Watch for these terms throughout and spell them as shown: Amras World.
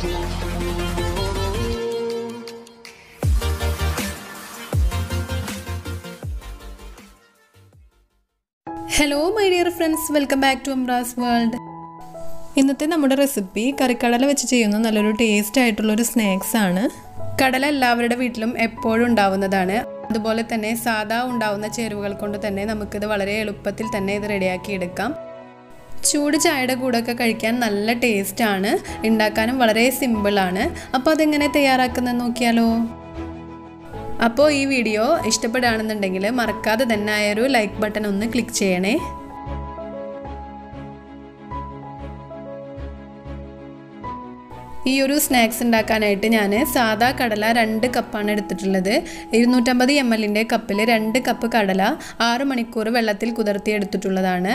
Hello my dear friends, welcome back to Amras World. ഇന്നത്തെ നമ്മുടെ recipe കറിക്കടല വെച്ച് ചെയ്യുന്ന നല്ലൊരു ടേസ്റ്റ് ആയിട്ടുള്ള ഒരു സ്നാക്സ് ആണ്. കടല എല്ലാവരുടെ വീട്ടിലും എപ്പോഴും ഉണ്ടാവുന്നതാണ്. അതുപോലെ തന്നെ സാധാ ഉണ്ടാവുന്ന ചേരുവകൾ കൊണ്ട് തന്നെ നമുക്ക് ഇത് വളരെ എളുപ്പത്തിൽ തന്നെ ഇത് റെഡിയാക്കി എടുക്കാം. ചൂട് ചായയുടെ കൂടെ ഒക്കെ കഴിക്കാൻ നല്ല ടേസ്റ്റ് ആണ്. ഉണ്ടാക്കാനും വളരെ സിമ്പിൾ ആണ്. അപ്പോൾ അതെങ്ങനെ തയ്യാറാക്കുന്നത് നോക്കിയാലോ? അപ്പോൾ ഈ വീഡിയോ ഇഷ്ടപ്പെടുകയാണെന്നുണ്ടെങ്കിൽ മറക്കാതെ തന്നെ ആ ഒരു ലൈക്ക് ബട്ടൺ ഒന്ന് ക്ലിക്ക് ചെയ്യണേ. ഈ ഒരു സ്നാക്സ് ഉണ്ടാക്കാനായിട്ട് ഞാൻ സാധാ കടല 2 കപ്പാണ് എടുത്തിട്ടുള്ളത്. 250 ml കപ്പിൽ 2 കപ്പ് കടല 6 മണിക്കൂർ വെള്ളത്തിൽ കുതിർത്തി എടുത്തിട്ടുള്ളതാണ്.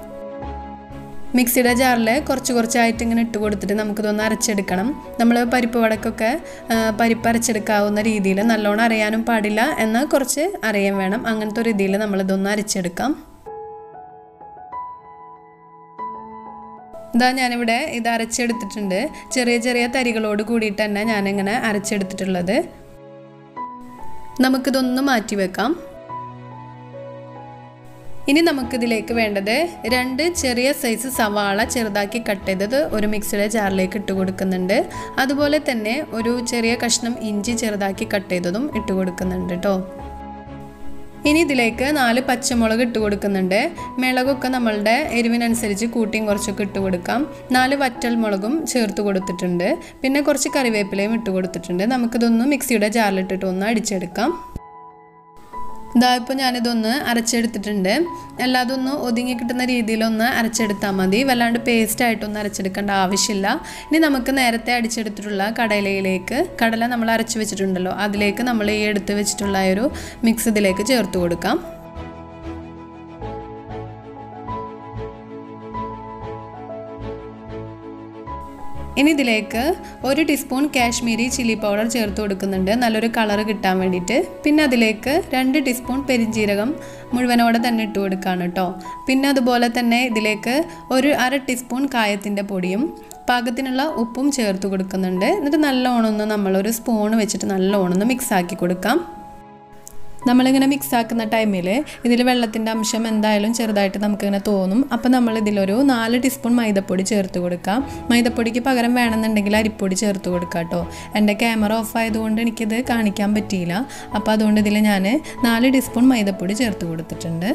മിക്സിയുടെ ജാറിൽ കുറച്ചായിട്ട് ഇങ്ങനെ ഇട്ട് കൊടുത്തിട്ട് നമുക്കിതൊന്ന് അരച്ചെടുക്കണം. നമ്മൾ പരിപ്പ് വടക്കൊക്കെ പരിപ്പ് അരച്ചെടുക്കാവുന്ന രീതിയിൽ, നല്ലോണം അരയാനും പാടില്ല, എന്നാൽ കുറച്ച് അരയാൻ വേണം, അങ്ങനത്തെ ഒരു രീതിയിൽ നമ്മളിതൊന്ന് അരച്ചെടുക്കാം. ഇതാ ഞാനിവിടെ ഇത് അരച്ചെടുത്തിട്ടുണ്ട്. ചെറിയ ചെറിയ തരികളോട് കൂടിയിട്ട് തന്നെ ഞാനിങ്ങനെ അരച്ചെടുത്തിട്ടുള്ളത്. നമുക്കിതൊന്ന് മാറ്റി വെക്കാം. ഇനി നമുക്കിതിലേക്ക് വേണ്ടത് 2 ചെറിയ സൈസ് സവാള ചെറുതാക്കി കട്ട് ചെയ്തത് ഒരു മിക്സിയുടെ ജാറിലേക്ക് ഇട്ട് കൊടുക്കുന്നുണ്ട്. അതുപോലെ തന്നെ ഒരു ചെറിയ കഷ്ണം ഇഞ്ചി ചെറുതാക്കി കട്ട് ചെയ്തതും ഇട്ട് കൊടുക്കുന്നുണ്ട് കേട്ടോ. ഇനി ഇതിലേക്ക് 4 പച്ചമുളക് ഇട്ട് കൊടുക്കുന്നുണ്ട്. മുളകൊക്കെ നമ്മളുടെ എരിവിനനുസരിച്ച് കൂട്ടിയും കുറച്ചൊക്കെ ഇട്ട് കൊടുക്കാം. 4 വറ്റൽമുളകും ചേർത്ത് കൊടുത്തിട്ടുണ്ട്. പിന്നെ കുറച്ച് കറിവേപ്പിലയും ഇട്ട് കൊടുത്തിട്ടുണ്ട്. നമുക്കിതൊന്ന് മിക്സിയുടെ ജാറിലിട്ടിട്ട് ഒന്ന് അടിച്ചെടുക്കാം. ഇതാ ഇപ്പോൾ ഞാനിതൊന്ന് അരച്ചെടുത്തിട്ടുണ്ട്. അല്ലാതെ ഒന്ന് ഒതുങ്ങി കിട്ടുന്ന രീതിയിലൊന്ന് അരച്ചെടുത്താൽ മതി. വല്ലാണ്ട് പേസ്റ്റായിട്ടൊന്നും അരച്ചെടുക്കേണ്ട ആവശ്യമില്ല. ഇനി നമുക്ക് നേരത്തെ അടിച്ചെടുത്തിട്ടുള്ള കടലയിലേക്ക്, കടല നമ്മൾ അരച്ച് വെച്ചിട്ടുണ്ടല്ലോ, അതിലേക്ക് നമ്മൾ ഈ എടുത്ത് വെച്ചിട്ടുള്ള ഒരു മിക്സ് ഇതിലേക്ക് ചേർത്ത് കൊടുക്കാം. ഇനി ഇതിലേക്ക് 1 ടീസ്പൂൺ കാശ്മീരി ചില്ലി പൗഡർ ചേർത്ത് കൊടുക്കുന്നുണ്ട്, നല്ലൊരു കളറ് കിട്ടാൻ വേണ്ടിയിട്ട്. പിന്നെ അതിലേക്ക് 2 ടീസ്പൂൺ പെരിഞ്ജീരകം മുഴുവനോടെ തന്നെ ഇട്ട് കൊടുക്കുകയാണ് കേട്ടോ. പിന്നെ അതുപോലെ തന്നെ ഇതിലേക്ക് ഒരു 1/2 ടീസ്പൂൺ കായത്തിൻ്റെ പൊടിയും പാകത്തിനുള്ള ഉപ്പും ചേർത്ത് കൊടുക്കുന്നുണ്ട്. എന്നിട്ട് നല്ലോണമൊന്ന് നമ്മളൊരു സ്പൂൺ വെച്ചിട്ട് നല്ലോണമൊന്ന് മിക്സാക്കി കൊടുക്കാം. നമ്മളിങ്ങനെ മിക്സാക്കുന്ന ടൈമിൽ ഇതിൽ വെള്ളത്തിൻ്റെ അംശം എന്തായാലും ചെറുതായിട്ട് നമുക്കിങ്ങനെ തോന്നും. അപ്പോൾ നമ്മളിതിലൊരു 4 ടീസ്പൂൺ മൈദപ്പൊടി ചേർത്ത് കൊടുക്കാം. മൈദപ്പൊടിക്ക് പകരം വേണമെന്നുണ്ടെങ്കിൽ അരിപ്പൊടി ചേർത്ത് കൊടുക്കാം കേട്ടോ. എൻ്റെ ക്യാമറ ഓഫ് ആയതുകൊണ്ട് എനിക്കിത് കാണിക്കാൻ പറ്റിയില്ല. അപ്പോൾ അതുകൊണ്ട് ഇതിൽ ഞാൻ 4 ടീസ്പൂൺ മൈദപ്പൊടി ചേർത്ത് കൊടുത്തിട്ടുണ്ട്.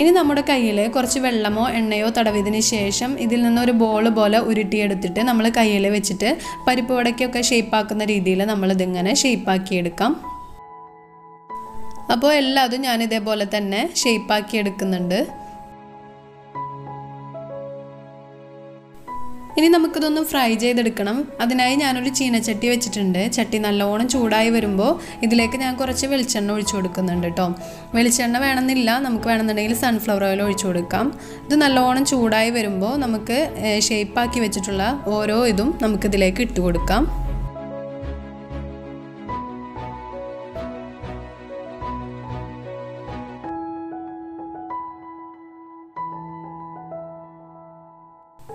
ഇനി നമ്മുടെ കയ്യിൽ കുറച്ച് വെള്ളമോ എണ്ണയോ തടവിയതിന് ശേഷം ഇതിൽ നിന്നൊരു ബോൾ പോലെ ഉരുട്ടിയെടുത്തിട്ട് നമ്മൾ കയ്യിൽ വെച്ചിട്ട് പരിപ്പ് വടക്കൊക്കെ ഷേപ്പാക്കുന്ന രീതിയിൽ നമ്മളിതിങ്ങനെ ഷേപ്പാക്കിയെടുക്കാം. അപ്പോൾ എല്ലാതും ഞാനിതേപോലെ തന്നെ ഷേപ്പാക്കിയെടുക്കുന്നുണ്ട്. ഇനി നമുക്കിതൊന്ന് ഫ്രൈ ചെയ്തെടുക്കണം. അതിനായി ഞാനൊരു ചീനച്ചട്ടി വെച്ചിട്ടുണ്ട്. ചട്ടി നല്ലോണം ചൂടായി വരുമ്പോൾ ഇതിലേക്ക് ഞാൻ കുറച്ച് വെളിച്ചെണ്ണ ഒഴിച്ചു കൊടുക്കുന്നുണ്ട് കേട്ടോ. വെളിച്ചെണ്ണ വേണമെന്നില്ല, നമുക്ക് വേണമെന്നുണ്ടെങ്കിൽ സൺഫ്ലവർ ഓയിൽ ഒഴിച്ചു കൊടുക്കാം. ഇത് നല്ലോണം ചൂടായി വരുമ്പോൾ നമുക്ക് ഷേപ്പാക്കി വെച്ചിട്ടുള്ള ഓരോ ഇതും നമുക്കിതിലേക്ക് ഇട്ട് കൊടുക്കാം.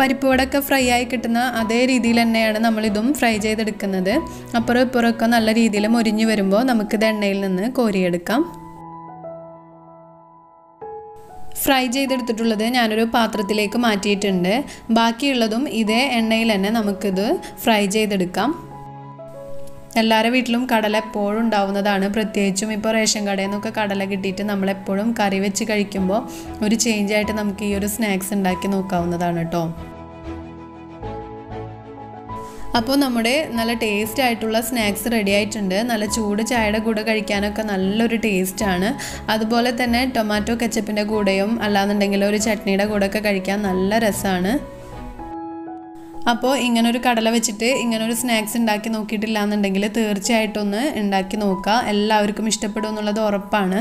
പരിപ്പ് വടക്ക് ഫ്രൈ ആയി കിട്ടുന്ന അതേ രീതിയിൽ തന്നെയാണ് നമ്മളിതും ഫ്രൈ ചെയ്തെടുക്കുന്നത്. അപ്പുറം ഇപ്പുറമൊക്കെ നല്ല രീതിയിൽ മൊരിഞ്ഞ് വരുമ്പോൾ നമുക്കിത് എണ്ണയിൽ നിന്ന് കോരിയെടുക്കാം. ഫ്രൈ ചെയ്തെടുത്തിട്ടുള്ളത് ഞാനൊരു പാത്രത്തിലേക്ക് മാറ്റിയിട്ടുണ്ട്. ബാക്കിയുള്ളതും ഇതേ എണ്ണയിൽ തന്നെ നമുക്കിത് ഫ്രൈ ചെയ്തെടുക്കാം. എല്ലാവരുടെ വീട്ടിലും കടല എപ്പോഴും ഉണ്ടാവുന്നതാണ് പ്രത്യേകിച്ചും ഇപ്പോൾ റേഷൻ കടയിൽ നിന്നൊക്കെ കടല കിട്ടിയിട്ട് നമ്മൾ എപ്പോഴും കറി വെച്ച് കഴിക്കുമ്പോൾ ഒരു ചേഞ്ച് ആയിട്ട് നമുക്ക് ഈ ഒരു സ്നാക്സ് ഉണ്ടാക്കി നോക്കാവുന്നതാണ് ട്ടോ അപ്പോൾ നമ്മുടെ നല്ല ടേസ്റ്റ് ആയിട്ടുള്ള സ്നാക്സ് റെഡി ആയിട്ടുണ്ട് നല്ല ചൂട് ചായയുടെ കൂടെ കഴിക്കാനൊക്കെ നല്ലൊരു ടേസ്റ്റ് ആണ് അതുപോലെ തന്നെ ടൊമാറ്റോ കെച്ചപ്പിന്റെ കൂടെയും അല്ലാന്നുണ്ടെങ്കിൽ ഒരു ചട്നിയുടെ കൂടെ ഒക്കെ കഴിക്കാൻ നല്ല രസമാണ് അപ്പോൾ ഇങ്ങനെ ഒരു കടല വെച്ചിട്ട് ഇങ്ങനെ ഒരു സ്നാക്സ് ഉണ്ടാക്കി നോക്കിയിട്ടില്ല എന്നുണ്ടെങ്കിൽ തീർച്ചയായിട്ടും ഒന്ന് ഉണ്ടാക്കി നോക്കുക എല്ലാവർക്കും ഇഷ്ടപ്പെടും എന്നുള്ളത് ഉറപ്പാണ്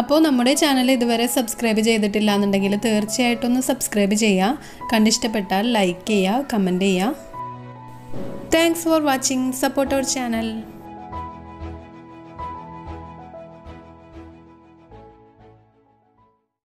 അപ്പോൾ നമ്മുടെ ചാനൽ ഇതുവരെ സബ്സ്ക്രൈബ് ചെയ്തിട്ടില്ല എന്നുണ്ടെങ്കിൽ തീർച്ചയായിട്ടും ഒന്ന് സബ്സ്ക്രൈബ് ചെയ്യുക കണ്ടിഷ്ടപ്പെട്ടാൽ ലൈക്ക് ചെയ്യുക കമൻറ്റ് ചെയ്യുക thanks for watching support our channel